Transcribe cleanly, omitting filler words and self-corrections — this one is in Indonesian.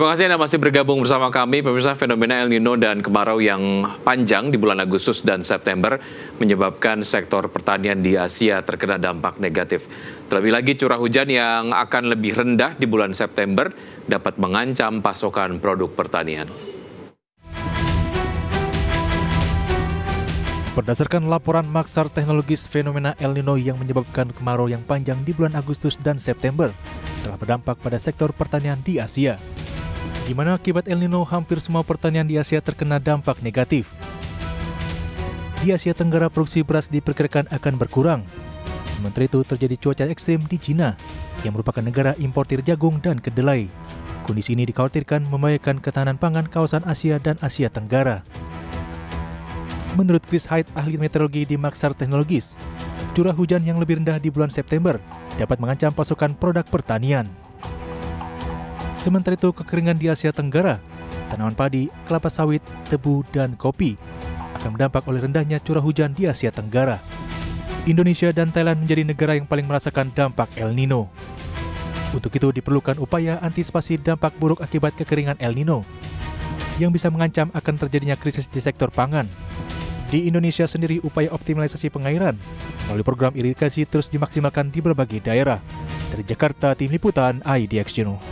Terima kasih Anda masih bergabung bersama kami. Pemirsa, fenomena El Nino dan kemarau yang panjang di bulan Agustus dan September menyebabkan sektor pertanian di Asia terkena dampak negatif. Terlebih lagi curah hujan yang akan lebih rendah di bulan September dapat mengancam pasokan produk pertanian. Berdasarkan laporan Maxar Technologies, fenomena El Nino yang menyebabkan kemarau yang panjang di bulan Agustus dan September telah berdampak pada sektor pertanian di Asia, di mana akibat El Nino hampir semua pertanian di Asia terkena dampak negatif. Di Asia Tenggara, produksi beras diperkirakan akan berkurang. Sementara itu, terjadi cuaca ekstrim di Cina, yang merupakan negara importir jagung dan kedelai. Kondisi ini dikhawatirkan membahayakan ketahanan pangan kawasan Asia dan Asia Tenggara. Menurut Chris Hyde, ahli meteorologi di Maxar Technologies, curah hujan yang lebih rendah di bulan September dapat mengancam pasokan produk pertanian. Sementara itu, kekeringan di Asia Tenggara, tanaman padi, kelapa sawit, tebu, dan kopi akan berdampak oleh rendahnya curah hujan di Asia Tenggara. Indonesia dan Thailand menjadi negara yang paling merasakan dampak El Nino. Untuk itu diperlukan upaya antisipasi dampak buruk akibat kekeringan El Nino yang bisa mengancam akan terjadinya krisis di sektor pangan. Di Indonesia sendiri, upaya optimalisasi pengairan melalui program irigasi terus dimaksimalkan di berbagai daerah. Dari Jakarta, Tim Liputan IDX Channel.